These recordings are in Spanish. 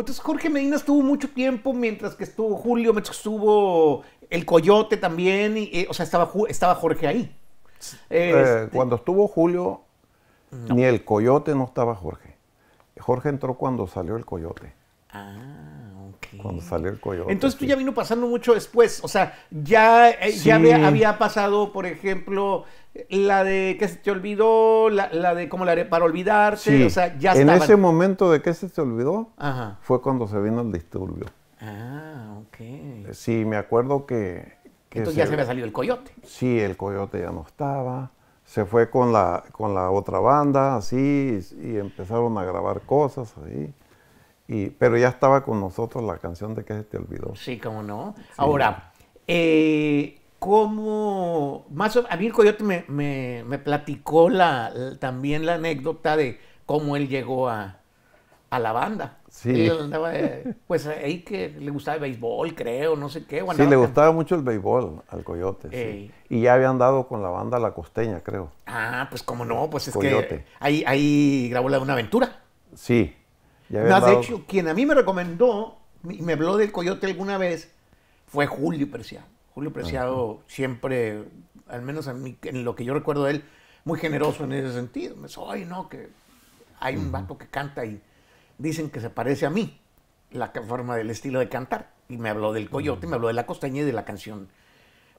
Entonces Jorge Medina estuvo mucho tiempo, mientras que estuvo Julio, mientras que estuvo el Coyote también, y, o sea, estaba Jorge ahí. Cuando estuvo Julio, no. Ni el Coyote, no estaba Jorge. Jorge entró cuando salió el Coyote. Ah, ok. Cuando salió el Coyote. Entonces tú ya vino pasando mucho después, o sea, ya había pasado, por ejemplo, la de ¿Qué se te olvidó? La de ¿Cómo la haré para olvidarte? Sí. O sea, ya estaban. En ese momento de ¿Qué se te olvidó? Ajá. Fue cuando se vino el disturbio. Ah, ok. Sí, me acuerdo que... Entonces ya se había salido el Coyote. Sí, el Coyote ya no estaba. Se fue con la otra banda, así, y empezaron a grabar cosas ahí. Pero ya estaba con nosotros la canción de ¿Qué se te olvidó? Sí, cómo no. Sí. Ahora, a mí el Coyote me platicó también la anécdota de cómo él llegó a la banda. Sí. Él andaba, pues ahí que le gustaba el béisbol, creo, no sé qué. Sí, le gustaba mucho el béisbol al Coyote. Sí. Y ya había andado con la banda La Costeña, creo. Ah, pues cómo no, pues es Coyote. Que ahí grabó la de Una Aventura. Sí. Ya había andado... De hecho, quien a mí me recomendó y me habló del Coyote alguna vez fue Julio Preciado. Julio Preciado, uh-huh, siempre, al menos en lo que yo recuerdo de él, muy generoso en ese sentido. Me dijo, ay, no, que hay un vato que canta y dicen que se parece a mí, la forma del estilo de cantar. Y me habló del Coyote, uh-huh, me habló de La Costeña y de la canción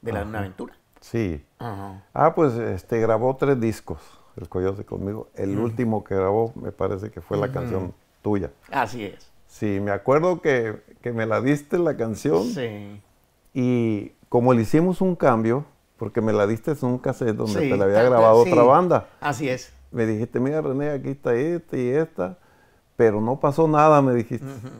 de la de Una Aventura. Sí. Uh-huh. Ah, pues grabó 3 discos, el Coyote conmigo. El último que grabó me parece que fue la canción tuya. Así es. Sí, me acuerdo que me la diste la canción. Sí. Y... como le hicimos un cambio, porque me la diste en un cassette donde te la había grabado otra banda. Así es. Me dijiste, mira René, aquí está esta y esta, pero no pasó nada, me dijiste. Uh-huh.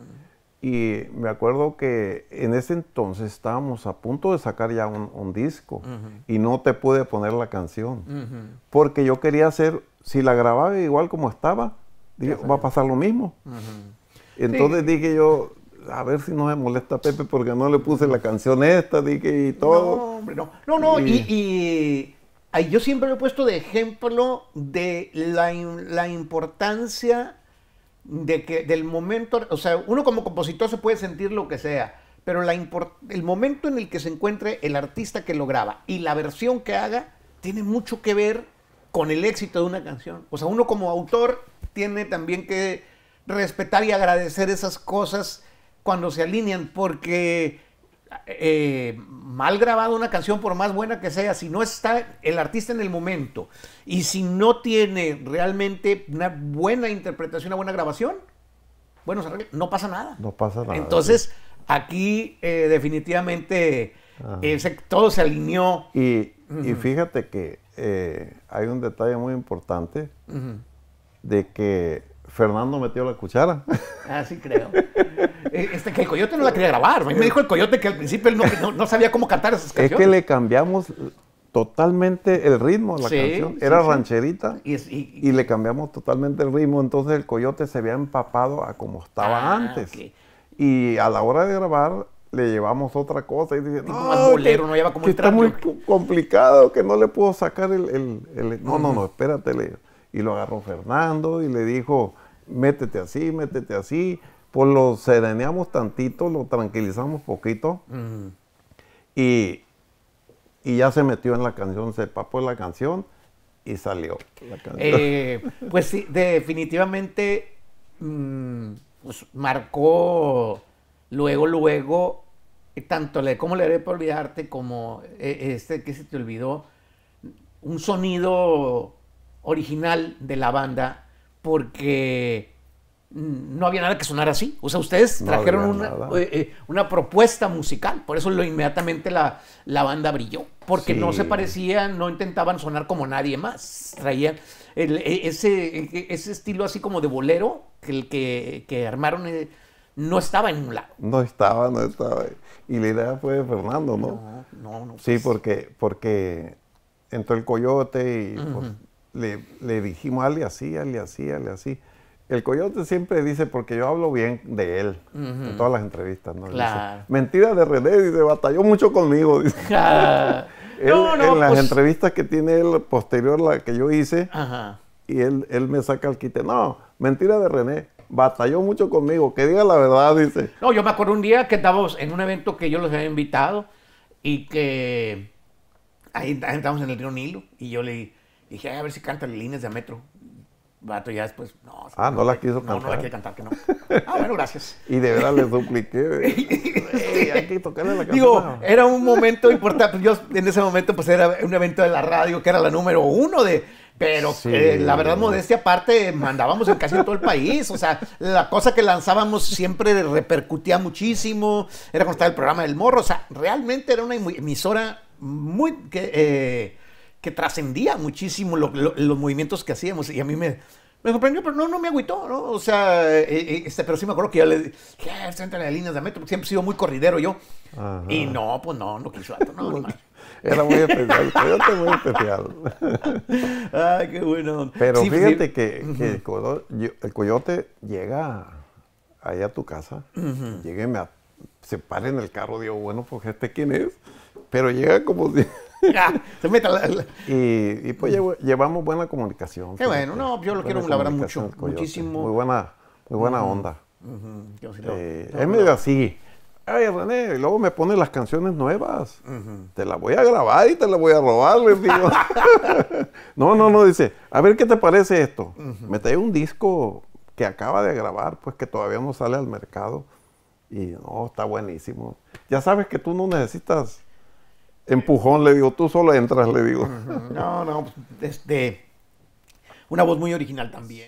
Y me acuerdo que en ese entonces estábamos a punto de sacar ya un disco, uh-huh, y no te pude poner la canción. Uh-huh. Porque yo quería hacer, si la grababa igual como estaba, dije, va a pasar lo mismo. Uh-huh. Entonces dije yo... a ver si no me molesta Pepe porque no le puse la canción esta, dije, y todo. No, hombre, no. No, no, y yo siempre lo he puesto de ejemplo de la importancia del momento. O sea, uno como compositor se puede sentir lo que sea, pero el momento en el que se encuentre el artista que lo graba y la versión que haga tiene mucho que ver con el éxito de una canción. O sea, uno como autor tiene también que respetar y agradecer esas cosas cuando se alinean, porque mal grabada una canción, por más buena que sea, si no está el artista en el momento y si no tiene realmente una buena interpretación, una buena grabación, bueno, no pasa nada. No pasa nada. Entonces, sí, aquí definitivamente todo se alineó. Y fíjate que hay un detalle muy importante, de que Fernando metió la cuchara. Ah, sí creo. Que el Coyote no la quería grabar. Me dijo el Coyote que al principio él no sabía cómo cantar esas canciones. Es que le cambiamos totalmente el ritmo a la canción. Era rancherita y le cambiamos totalmente el ritmo. Entonces el Coyote se había empapado a como estaba antes. Okay. Y a la hora de grabar le llevamos otra cosa. Y dice, no, más bolero, no lleva como que está muy complicado, que no le puedo sacar el no, espérate, y lo agarró Fernando y le dijo, métete así, pues lo sereneamos tantito, lo tranquilizamos poquito, y ya se metió en la canción, se papó en la canción y salió la canción. Pues sí, definitivamente pues, marcó luego, tanto la de Cómo le haré para olvidarte como ¿Qué se te olvidó?, un sonido original de la banda, porque no había nada que sonar así. O sea, ustedes trajeron una propuesta musical, por eso inmediatamente la banda brilló, porque no se parecían, no intentaban sonar como nadie más. Traían ese estilo así como de bolero que armaron, no estaba en un lado. No estaba. Y la idea fue de Fernando, ¿no? No. Pues, sí, porque entró el Coyote y... pues, le dijimos, hazle así. El Coyote siempre dice, porque yo hablo bien de él en todas las entrevistas, ¿no? Claro. Dice, mentira de René, dice, batalló mucho conmigo. Dice. Él, en las entrevistas que tiene él, posterior a la que yo hice, y él me saca el quite, no, mentira de René. batalló mucho conmigo, que diga la verdad, dice. No, yo me acuerdo un día que estábamos en un evento que yo los había invitado y que ahí entramos en el río Nilo y yo le dije, a ver si canta líneas de metro. Vato ya después, no. Ah, no la quiso cantar. No, no la quiere cantar, que no. Ah, bueno, gracias. Y de verdad le supliqué. Hay que tocarle la canción. Digo, era un momento importante. Yo en ese momento pues era un evento de la radio que era la número 1 de... Pero sí, la verdad, modestia aparte, mandábamos en casi todo el país. O sea, la cosa que lanzábamos siempre repercutía muchísimo. Era cuando estaba el programa del Morro. O sea, realmente era una emisora muy... que trascendía muchísimo los movimientos que hacíamos, y a mí me sorprendió, pero no me agüitó, ¿no? O sea, pero sí me acuerdo que yo le dije, entre las líneas de metro, porque siempre he sido muy corridero yo. Ajá. Y no, pues no quiso alto, no. Era muy especial, era muy especial. Ay, qué bueno. Pero sí, fíjate sí. Que el coyote llega ahí a tu casa, llega y se para en el carro, digo, bueno, pues este quién es, pero llega como si... Se meta y pues llevamos buena comunicación. Qué bueno, no, yo lo quiero labrar mucho, muchísimo. Muy buena onda. Yo sí él me dice así, ay René, y luego me pone las canciones nuevas, te las voy a grabar y te las voy a robar, les digo. no, dice, a ver qué te parece esto. Me trae un disco que acaba de grabar, pues que todavía no sale al mercado y no, está buenísimo. Ya sabes que tú no necesitas... empujón, le digo, tú solo entras, le digo. No, una voz muy original también.